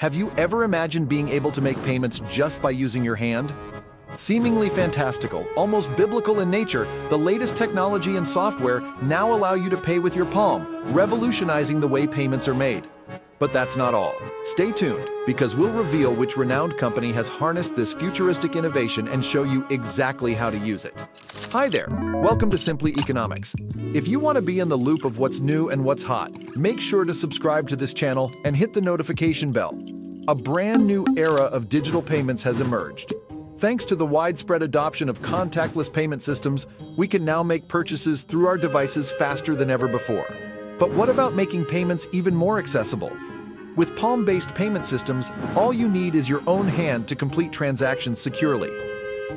Have you ever imagined being able to make payments just by using your hand? Seemingly fantastical, almost biblical in nature, the latest technology and software now allow you to pay with your palm, revolutionizing the way payments are made. But that's not all. Stay tuned, because we'll reveal which renowned company has harnessed this futuristic innovation and show you exactly how to use it. Hi there, welcome to Simply Economics. If you want to be in the loop of what's new and what's hot, make sure to subscribe to this channel and hit the notification bell. A brand new era of digital payments has emerged. Thanks to the widespread adoption of contactless payment systems, we can now make purchases through our devices faster than ever before. But what about making payments even more accessible? With palm-based payment systems, all you need is your own hand to complete transactions securely.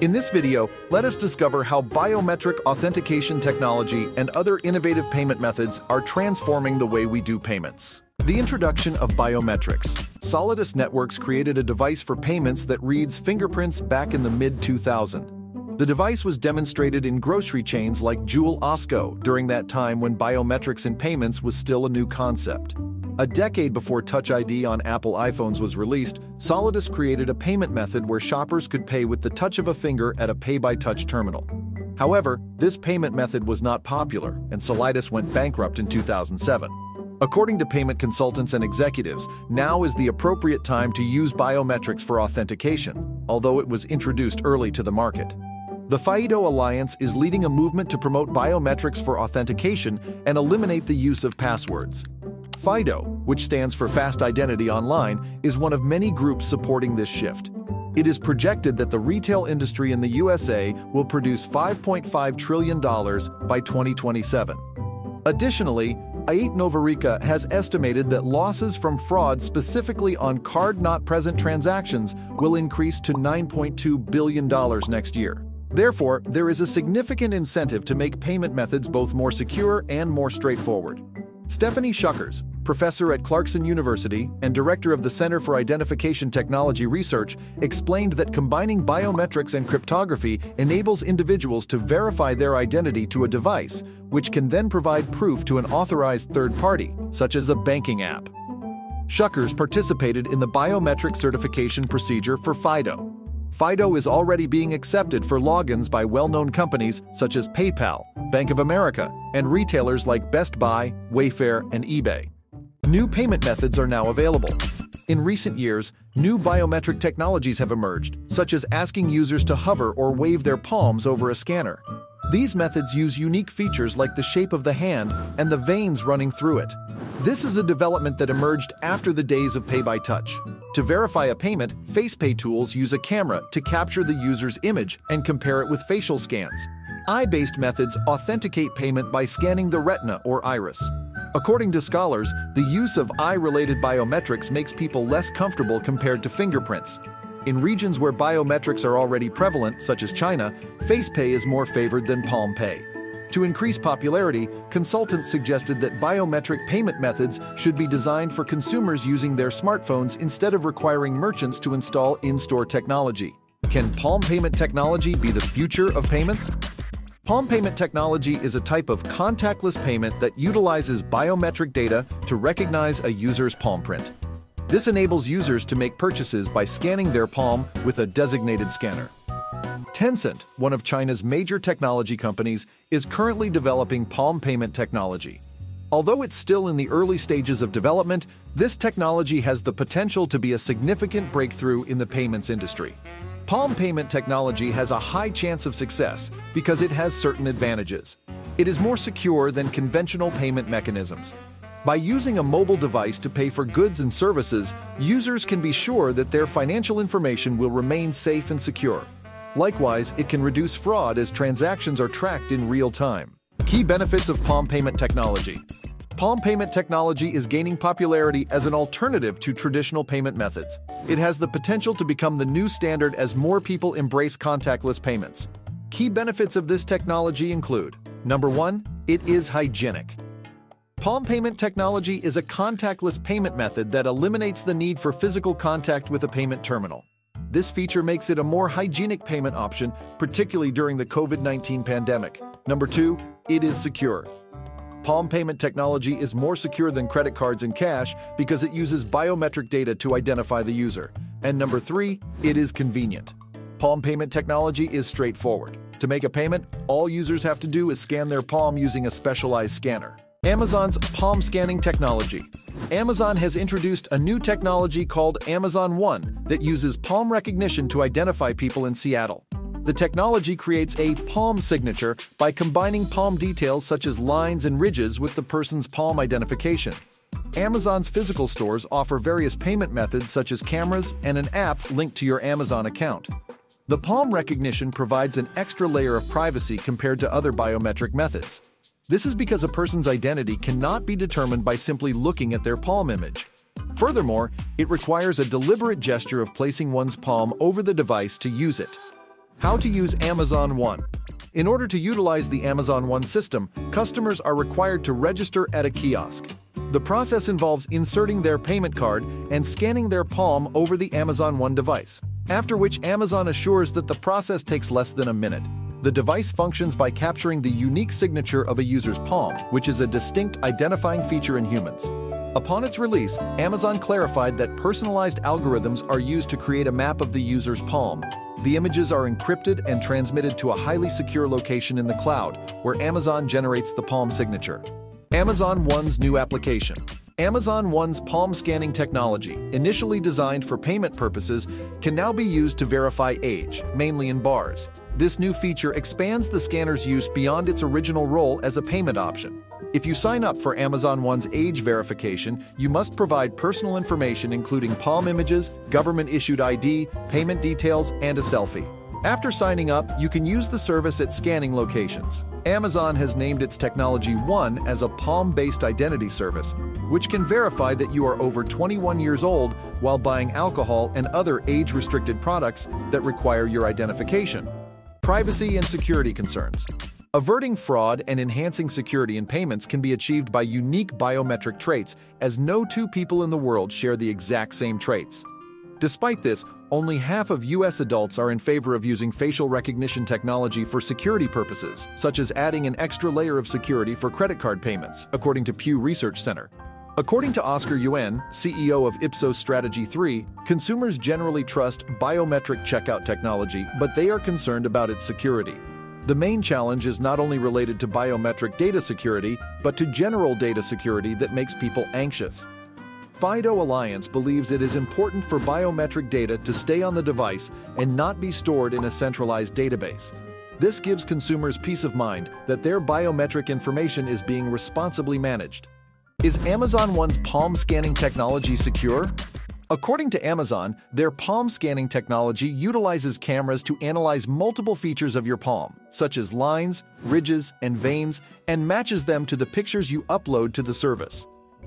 In this video, let us discover how biometric authentication technology and other innovative payment methods are transforming the way we do payments. The introduction of biometrics. Solidus Networks created a device for payments that reads fingerprints back in the mid-2000s. The device was demonstrated in grocery chains like Jewel Osco during that time when biometrics in payments was still a new concept. A decade before Touch ID on Apple iPhones was released, Solidus created a payment method where shoppers could pay with the touch of a finger at a pay-by-touch terminal. However, this payment method was not popular, and Solidus went bankrupt in 2007. According to payment consultants and executives, now is the appropriate time to use biometrics for authentication, although it was introduced early to the market. The FIDO Alliance is leading a movement to promote biometrics for authentication and eliminate the use of passwords. FIDO, which stands for Fast Identity Online, is one of many groups supporting this shift. It is projected that the retail industry in the USA will produce $5.5 trillion by 2027. Additionally, AIT Novarica has estimated that losses from fraud specifically on card-not-present transactions will increase to $9.2 billion next year. Therefore, there is a significant incentive to make payment methods both more secure and more straightforward. Stephanie Shuckers, professor at Clarkson University and director of the Center for Identification Technology Research, explained that combining biometrics and cryptography enables individuals to verify their identity to a device, which can then provide proof to an authorized third party, such as a banking app. Shuckers participated in the biometric certification procedure for FIDO. FIDO is already being accepted for logins by well-known companies such as PayPal, Bank of America, and retailers like Best Buy, Wayfair, and eBay. New payment methods are now available. In recent years, new biometric technologies have emerged, such as asking users to hover or wave their palms over a scanner. These methods use unique features like the shape of the hand and the veins running through it. This is a development that emerged after the days of pay-by-touch. To verify a payment, FacePay tools use a camera to capture the user's image and compare it with facial scans. Eye-based methods authenticate payment by scanning the retina or iris. According to scholars, the use of eye-related biometrics makes people less comfortable compared to fingerprints. In regions where biometrics are already prevalent, such as China, FacePay is more favored than Palm Pay. To increase popularity, consultants suggested that biometric payment methods should be designed for consumers using their smartphones instead of requiring merchants to install in-store technology. Can palm payment technology be the future of payments? Palm payment technology is a type of contactless payment that utilizes biometric data to recognize a user's palm print. This enables users to make purchases by scanning their palm with a designated scanner. Tencent, one of China's major technology companies, is currently developing palm payment technology. Although it's still in the early stages of development, this technology has the potential to be a significant breakthrough in the payments industry. Palm payment technology has a high chance of success because it has certain advantages. It is more secure than conventional payment mechanisms. By using a mobile device to pay for goods and services, users can be sure that their financial information will remain safe and secure. Likewise, it can reduce fraud as transactions are tracked in real time. Key benefits of palm payment technology. Palm payment technology is gaining popularity as an alternative to traditional payment methods. It has the potential to become the new standard as more people embrace contactless payments. Key benefits of this technology include: number one, it is hygienic. Palm payment technology is a contactless payment method that eliminates the need for physical contact with a payment terminal. This feature makes it a more hygienic payment option, particularly during the COVID-19 pandemic. Number two, it is secure. Palm payment technology is more secure than credit cards and cash because it uses biometric data to identify the user. And number 3, it is convenient. Palm payment technology is straightforward. To make a payment, all users have to do is scan their palm using a specialized scanner. Amazon's palm scanning technology. Amazon has introduced a new technology called Amazon One that uses palm recognition to identify people in Seattle. The technology creates a palm signature by combining palm details such as lines and ridges with the person's palm identification. Amazon's physical stores offer various payment methods such as cameras and an app linked to your Amazon account. The palm recognition provides an extra layer of privacy compared to other biometric methods. This is because a person's identity cannot be determined by simply looking at their palm image. Furthermore, it requires a deliberate gesture of placing one's palm over the device to use it. How to use Amazon One. In order to utilize the Amazon One system, customers are required to register at a kiosk. The process involves inserting their payment card and scanning their palm over the Amazon One device, after which Amazon assures that the process takes less than a minute. The device functions by capturing the unique signature of a user's palm, which is a distinct identifying feature in humans. Upon its release, Amazon clarified that personalized algorithms are used to create a map of the user's palm. The images are encrypted and transmitted to a highly secure location in the cloud, where Amazon generates the palm signature. Amazon One's new application. Amazon One's palm scanning technology, initially designed for payment purposes, can now be used to verify age, mainly in bars. This new feature expands the scanner's use beyond its original role as a payment option. If you sign up for Amazon One's age verification, you must provide personal information including palm images, government-issued ID, payment details, and a selfie. After signing up, you can use the service at scanning locations. Amazon has named its technology One as a palm-based identity service, which can verify that you are over 21 years old while buying alcohol and other age-restricted products that require your identification. Privacy and security concerns. Averting fraud and enhancing security in payments can be achieved by unique biometric traits, as no two people in the world share the exact same traits. Despite this, only half of U.S. adults are in favor of using facial recognition technology for security purposes, such as adding an extra layer of security for credit card payments, according to Pew Research Center. According to Oscar Yuen, CEO of Ipsos Strategy 3, consumers generally trust biometric checkout technology, but they are concerned about its security. The main challenge is not only related to biometric data security, but to general data security that makes people anxious. FIDO Alliance believes it is important for biometric data to stay on the device and not be stored in a centralized database. This gives consumers peace of mind that their biometric information is being responsibly managed. Is Amazon One's palm scanning technology secure? According to Amazon, their palm scanning technology utilizes cameras to analyze multiple features of your palm, such as lines, ridges, and veins, and matches them to the pictures you upload to the service.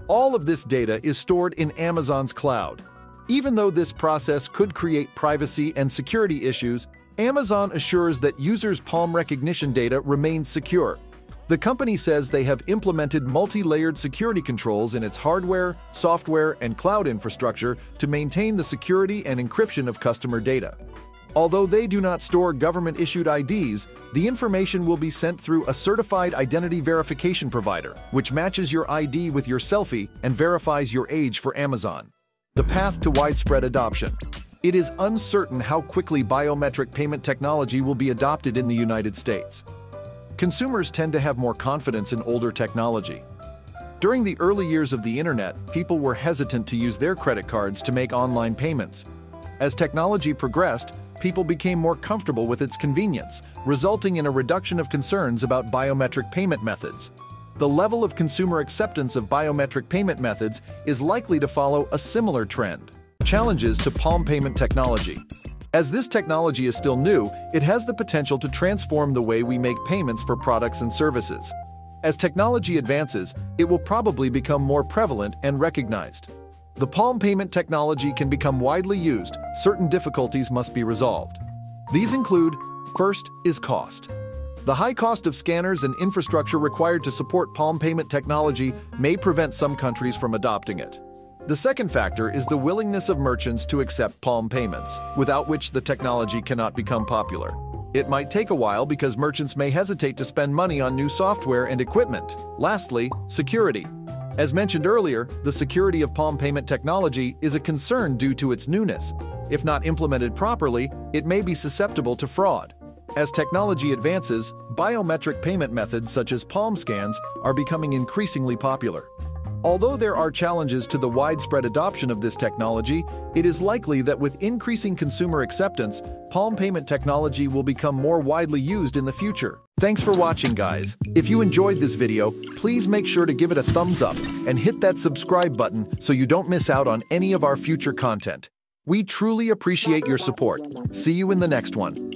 All of this data is stored in Amazon's cloud. Even though this process could create privacy and security issues, Amazon assures that users' palm recognition data remains secure. The company says they have implemented multi-layered security controls in its hardware, software, and cloud infrastructure to maintain the security and encryption of customer data. Although they do not store government-issued IDs, the information will be sent through a certified identity verification provider, which matches your ID with your selfie and verifies your age for Amazon. The path to widespread adoption. It is uncertain how quickly biometric payment technology will be adopted in the United States. Consumers tend to have more confidence in older technology. During the early years of the internet, people were hesitant to use their credit cards to make online payments. As technology progressed, people became more comfortable with its convenience, resulting in a reduction of concerns about biometric payment methods. The level of consumer acceptance of biometric payment methods is likely to follow a similar trend. Challenges to palm payment technology. As this technology is still new, it has the potential to transform the way we make payments for products and services. As technology advances, it will probably become more prevalent and recognized. The palm payment technology can become widely used, certain difficulties must be resolved. These include, first is cost. The high cost of scanners and infrastructure required to support palm payment technology may prevent some countries from adopting it. The second factor is the willingness of merchants to accept palm payments, without which the technology cannot become popular. It might take a while because merchants may hesitate to spend money on new software and equipment. Lastly, security. As mentioned earlier, the security of palm payment technology is a concern due to its newness. If not implemented properly, it may be susceptible to fraud. As technology advances, biometric payment methods such as palm scans are becoming increasingly popular. Although there are challenges to the widespread adoption of this technology, it is likely that with increasing consumer acceptance, palm payment technology will become more widely used in the future. Thanks for watching, guys. If you enjoyed this video, please make sure to give it a thumbs up and hit that subscribe button so you don't miss out on any of our future content. We truly appreciate your support. See you in the next one.